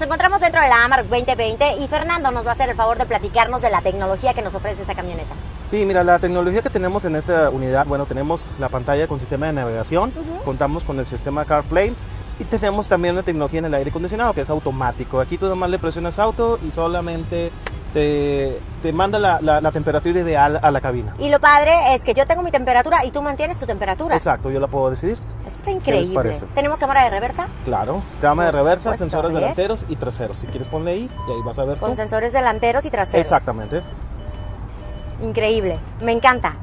Nos encontramos dentro de la Amarok 2020 y Fernando nos va a hacer el favor de platicarnos de la tecnología que nos ofrece esta camioneta. Sí, mira, la tecnología que tenemos en esta unidad, bueno, tenemos la pantalla con sistema de navegación, contamos con el sistema CarPlay y tenemos también la tecnología en el aire acondicionado, que es automático. Aquí tú nomás le presionas auto y solamente te manda la temperatura ideal a la cabina. Y lo padre es que yo tengo mi temperatura y tú mantienes tu temperatura. Exacto, yo la puedo decidir. Eso está increíble. ¿Tenemos cámara de reversa? Claro, cámara de reversa, sensores delanteros y traseros. Si quieres ponle ahí y ahí vas a ver. Con sensores delanteros y traseros. Exactamente. Increíble, me encanta.